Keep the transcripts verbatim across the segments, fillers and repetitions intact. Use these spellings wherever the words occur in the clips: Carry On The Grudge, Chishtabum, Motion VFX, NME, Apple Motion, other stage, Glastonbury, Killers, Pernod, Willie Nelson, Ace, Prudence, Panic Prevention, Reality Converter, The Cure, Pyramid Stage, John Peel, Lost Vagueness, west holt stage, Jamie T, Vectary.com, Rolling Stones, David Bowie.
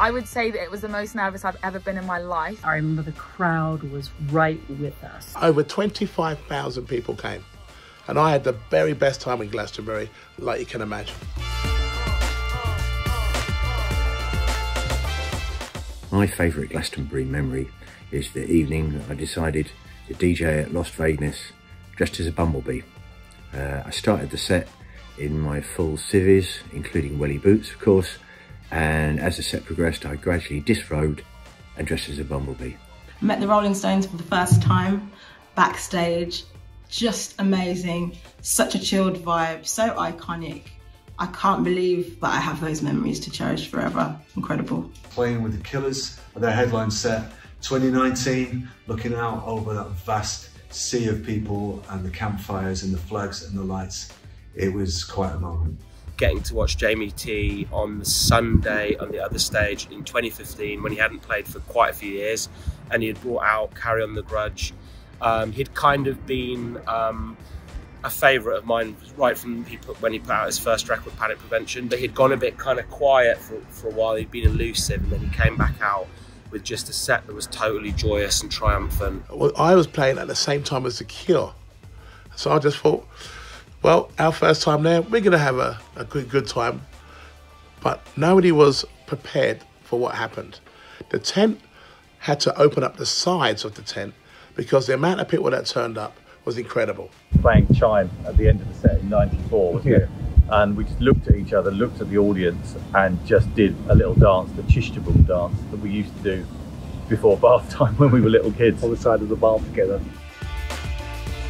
I would say that it was the most nervous I've ever been in my life. I remember the crowd was right with us. Over twenty-five thousand people came, and I had the very best time in Glastonbury, like you can imagine. My favourite Glastonbury memory is the evening that I decided to D J at Lost Vagueness dressed as a bumblebee. Uh, I started the set in my full civvies, including welly boots, of course, and as the set progressed, I gradually disrobed and dressed as a bumblebee. I met the Rolling Stones for the first time, backstage, just amazing, such a chilled vibe, so iconic. I can't believe that I have those memories to cherish forever. Incredible. Playing with the Killers at their headline set, twenty nineteen, looking out over that vast sea of people and the campfires and the flags and the lights. It was quite a moment. Getting to watch Jamie T on the Sunday on the other stage in twenty fifteen when he hadn't played for quite a few years, and he had brought out Carry On The Grudge. Um, he'd kind of been um, a favourite of mine right from he put, when he put out his first record, Panic Prevention, but he'd gone a bit kind of quiet for, for a while. He'd been elusive, and then he came back out with just a set that was totally joyous and triumphant. Well, I was playing at the same time as The Cure, so I just thought, well, our first time there, we're going to have a, a good, good time. But nobody was prepared for what happened. The tent had to open up the sides of the tent because the amount of people that turned up was incredible. Playing Chime at the end of the set in ninety-four, wasn't it? And we just looked at each other, looked at the audience, and just did a little dance, the Chishtabum dance that we used to do before bath time when we were little kids. On the side of the bath together.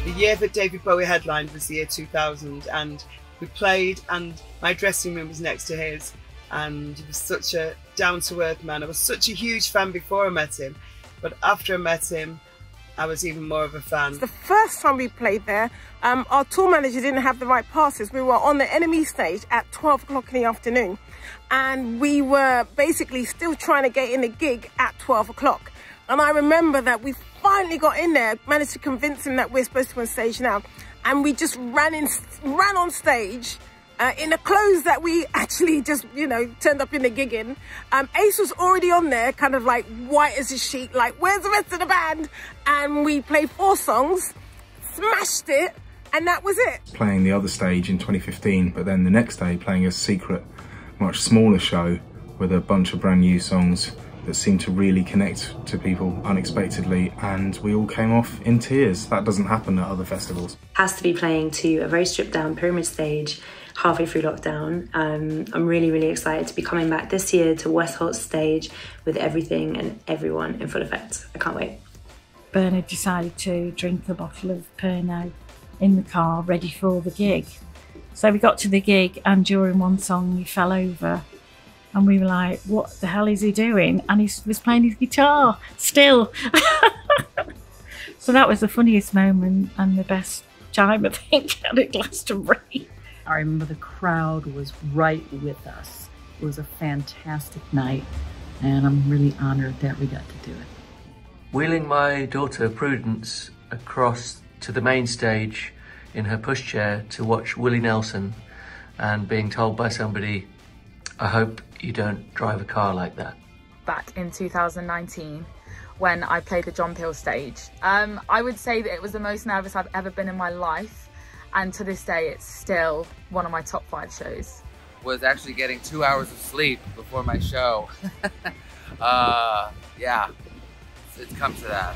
The year that David Bowie headlined was the year two thousand, and we played, and my dressing room was next to his, and he was such a down-to-earth man. I was such a huge fan before I met him, but after I met him, I was even more of a fan. The first time we played there, um, our tour manager didn't have the right passes. We were on the N M E stage at twelve o'clock in the afternoon, and we were basically still trying to get in the gig at twelve o'clock. And I remember that we finally got in there, managed to convince him that we're supposed to be on stage now. And we just ran in, ran on stage uh, in the clothes that we actually just, you know, turned up in the gig in. Um, Ace was already on there, kind of like white as a sheet, like, where's the rest of the band? And we played four songs, smashed it, and that was it. Playing the other stage in twenty fifteen, but then the next day playing a secret, much smaller show with a bunch of brand new songs that seemed to really connect to people unexpectedly, and we all came off in tears. That doesn't happen at other festivals. Has to be playing to a very stripped down Pyramid Stage halfway through lockdown. Um, I'm really, really excited to be coming back this year to West Holt Stage with everything and everyone in full effect. I can't wait. Bernard decided to drink a bottle of Pernod in the car, ready for the gig. So we got to the gig, and during one song he fell over. And we were like, what the hell is he doing? And he was playing his guitar still. So that was the funniest moment and the best time, I think, out at Glastonbury. I remember the crowd was right with us. It was a fantastic night, and I'm really honoured that we got to do it. Wheeling my daughter Prudence across to the main stage in her pushchair to watch Willie Nelson, and being told by somebody, I hope you don't drive a car like that. Back in two thousand nineteen, when I played the John Peel stage, um, I would say that it was the most nervous I've ever been in my life, and to this day it's still one of my top five shows. Was actually getting two hours of sleep before my show. uh, yeah, it's come to that.